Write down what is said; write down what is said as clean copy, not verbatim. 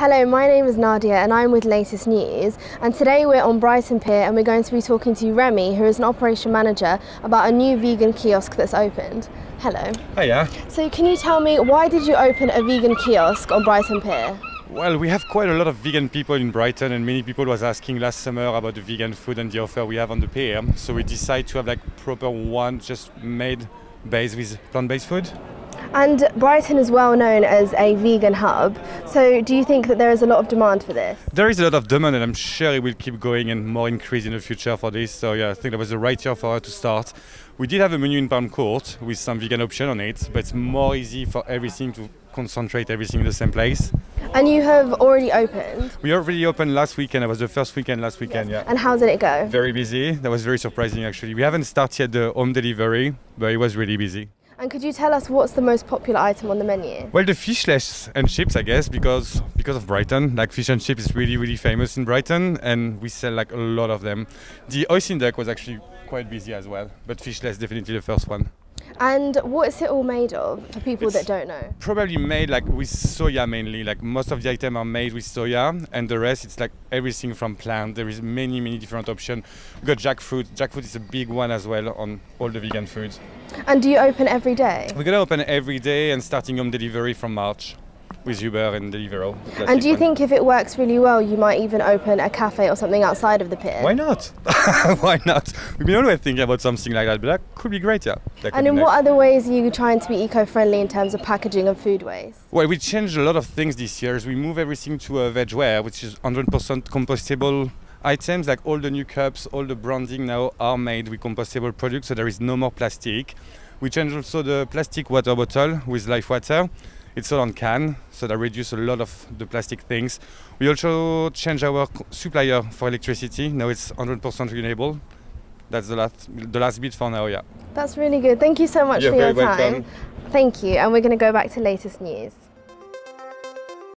Hello, my name is Nadia and I'm with Latest News, and today we're on Brighton Pier and we're going to be talking to Remy, who is an operation manager, about a new vegan kiosk that's opened. Hello. Hiya. So can you tell me, why did you open a vegan kiosk on Brighton Pier? Well, we have quite a lot of vegan people in Brighton, and many people was asking last summer about the vegan food and the offer we have on the pier. So we decided to have like proper one just made based with plant-based food. And Brighton is well known as a vegan hub, so do you think that there is a lot of demand for this? There is a lot of demand, and I'm sure it will keep going and more increase in the future for this, so yeah, I think that was the right year for us to start. We did have a menu in Palm Court with some vegan option on it, but it's more easy for everything to concentrate everything in the same place. And you have already opened? We already opened last weekend. It was the first weekend last weekend, yes. Yeah. And how did it go? Very busy. That was very surprising actually. We haven't started the home delivery, but it was really busy. And could you tell us what's the most popular item on the menu? Well, the fishless and chips, I guess, because of Brighton. Like, fish and chips is really, really famous in Brighton, and we sell like a lot of them. The oyster duck was actually quite busy as well, but fishless definitely the first one. And what is it all made of, for people that don't know? Probably made like with soya mainly. Like most of the items are made with soya, and the rest it's like everything from plant. There is many different options. We've got jackfruit. Jackfruit is a big one as well on all the vegan foods. And do you open every day? We're going to open every day and starting home delivery from March with Uber and Deliveroo. And do you think if it works really well, you might even open a cafe or something outside of the pier? Why not? Why not? We've been always thinking about something like that, but that could be great, yeah. And in what other ways are you trying to be eco-friendly in terms of packaging and food waste? Well, we changed a lot of things this year. We move everything to vegware, which is 100% compostable items. Like all the new cups, all the branding now are made with compostable products, so there is no more plastic. We changed also the plastic water bottle with LifeWater. It's all on can, so that reduces a lot of the plastic things. We also change our supplier for electricity. Now it's 100% renewable. That's the last bit for now, yeah. That's really good. Thank you so much for your time. You're very welcome. Thank you, and we're going to go back to Latest News.